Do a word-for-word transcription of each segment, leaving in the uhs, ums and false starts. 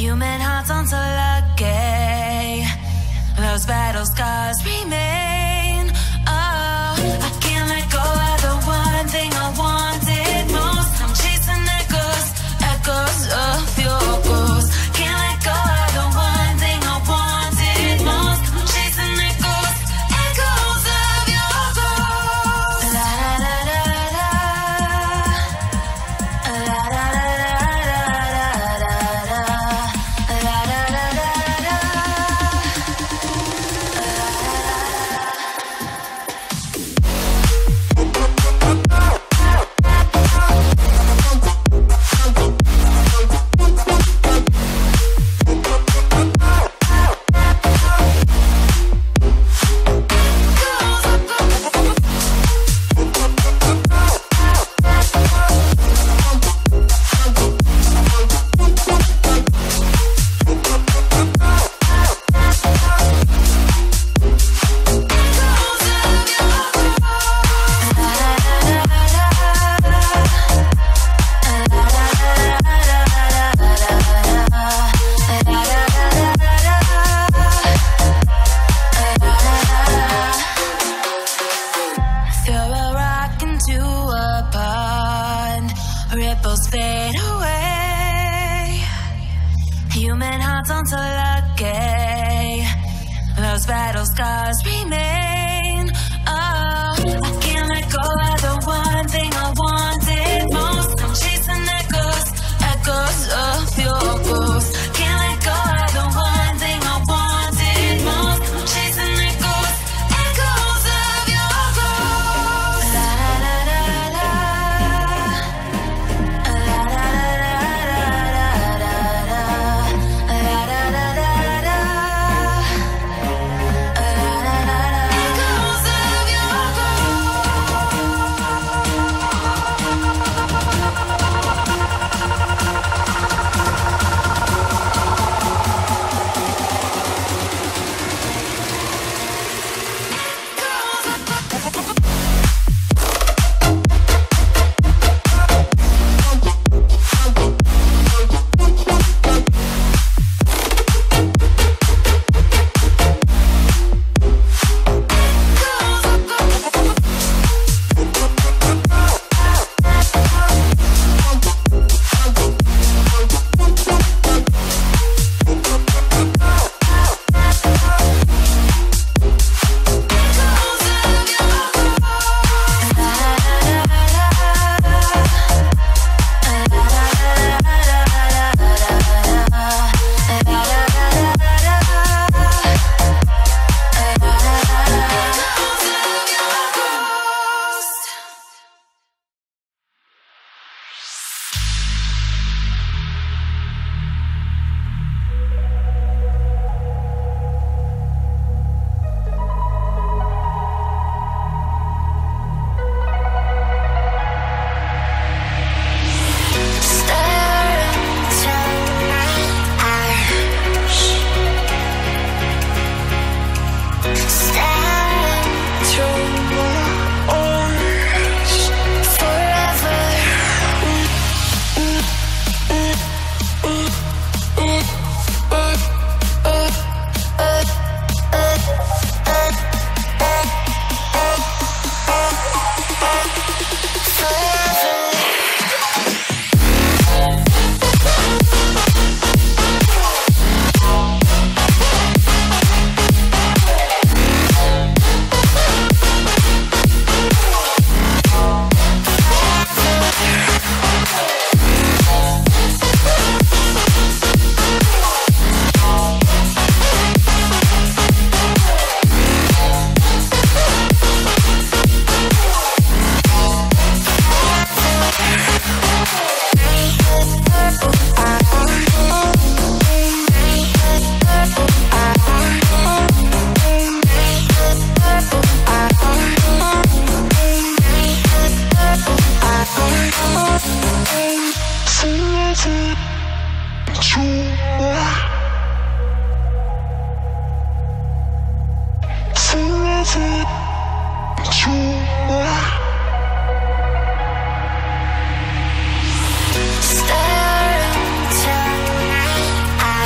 Human hearts aren't so lucky. Those battle scars remain. Oh, I can't let go of the one thing I wanted most. I'm chasing echoes, echoes of your ghost. Can't let go of the one thing I wanted most. I'm chasing echoes, echoes of your ghost. La la la la la. La la la la la la la la. Ripples fade away. Human hearts aren't so lucky. Those battle scars remain. Oh, I can't let go of the one thing I wanted most. I'm chasing echoes, echoes of your ghost. Can't let go of the one thing I wanted most. I'm chasing echoes, echoes of your ghost. La la la la la. Stir up tonight.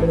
Get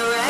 ready.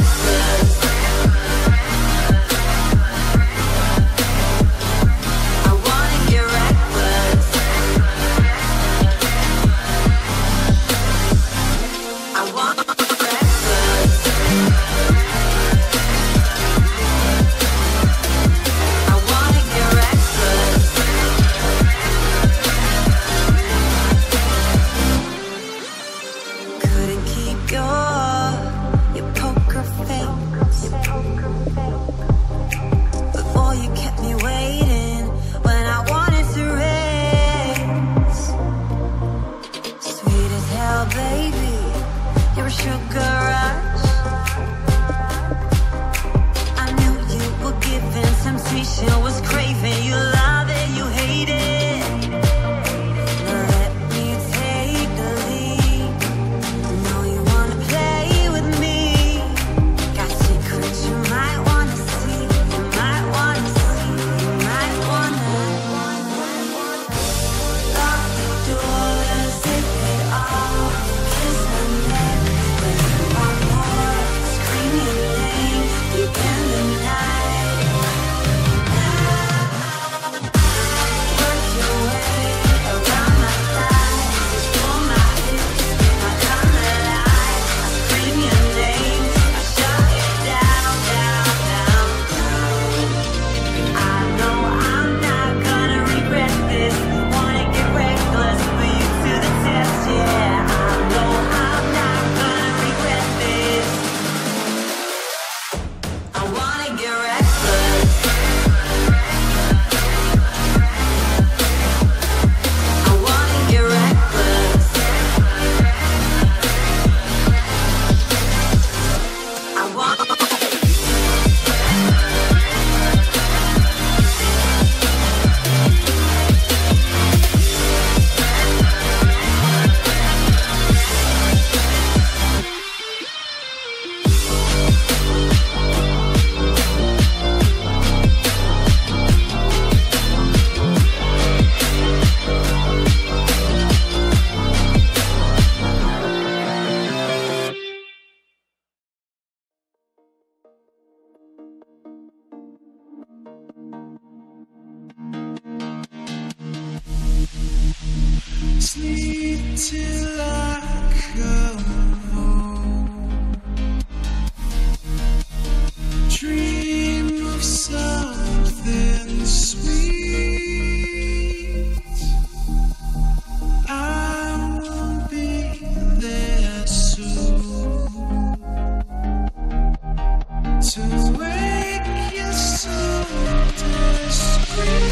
sleep till I come home. Dream of something sweet. I won't be there soon to wake you so discreet.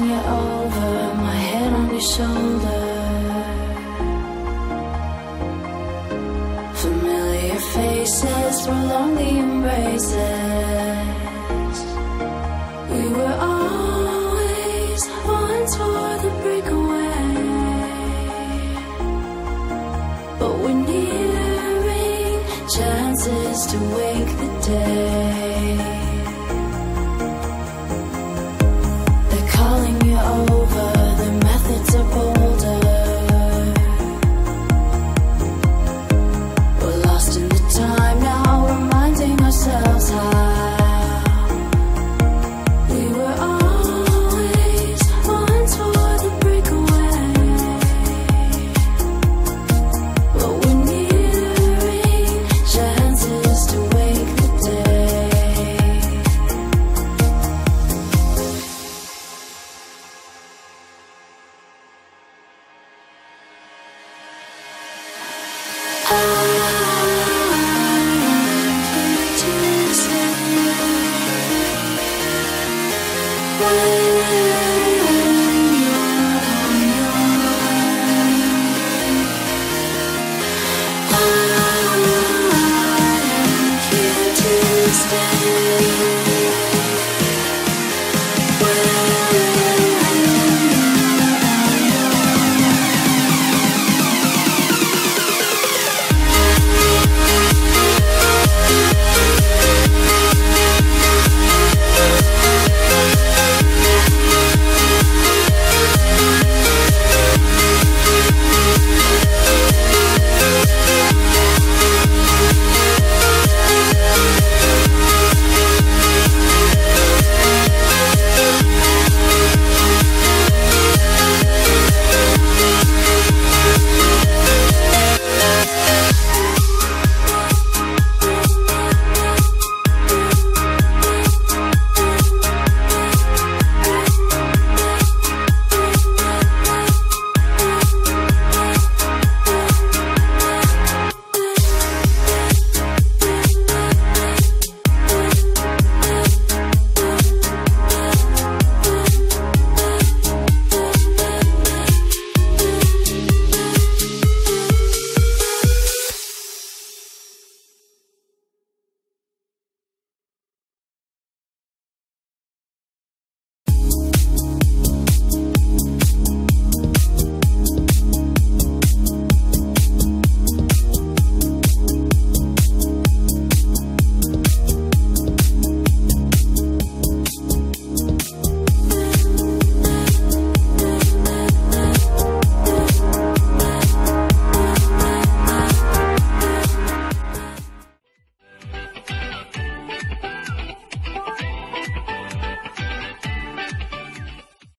when you're over, my head on your shoulder. Familiar faces prolong the embraces. We were always once for the breakaway, but we're nearing chances to wake the day.